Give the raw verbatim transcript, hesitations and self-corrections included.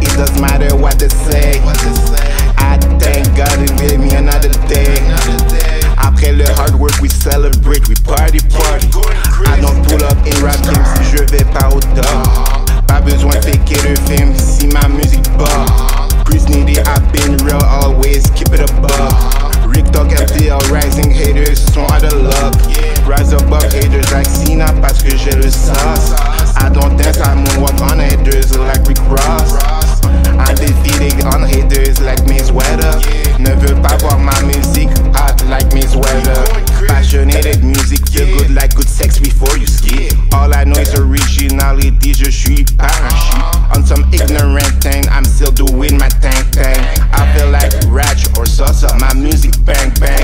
It doesn't matter what they say. I thank God He gave me another day. Après le hard work, we celebrate, we party party. I don't pull up in rap game si je vais pas au top. Pas besoin de faker de film si ma musique bat. Chris needy, I've been real always, keep it above. Rick talk F D L, rising haters sont out of luck. Rise above haters like Cena parce que j'ai le sauce. I don't dance, I moonwalk on haters like Rick Ross. I'm defeated on haters like Miss Weather. Ne veux pas voir ma musique hot like Miss Weather. Passionate music, feel good like good sex before you skip. All I know is originality, je suis parachute. On some ignorant thang, I'm still doing my thang thang. I feel like Ratch or Sosa, my music bang bang.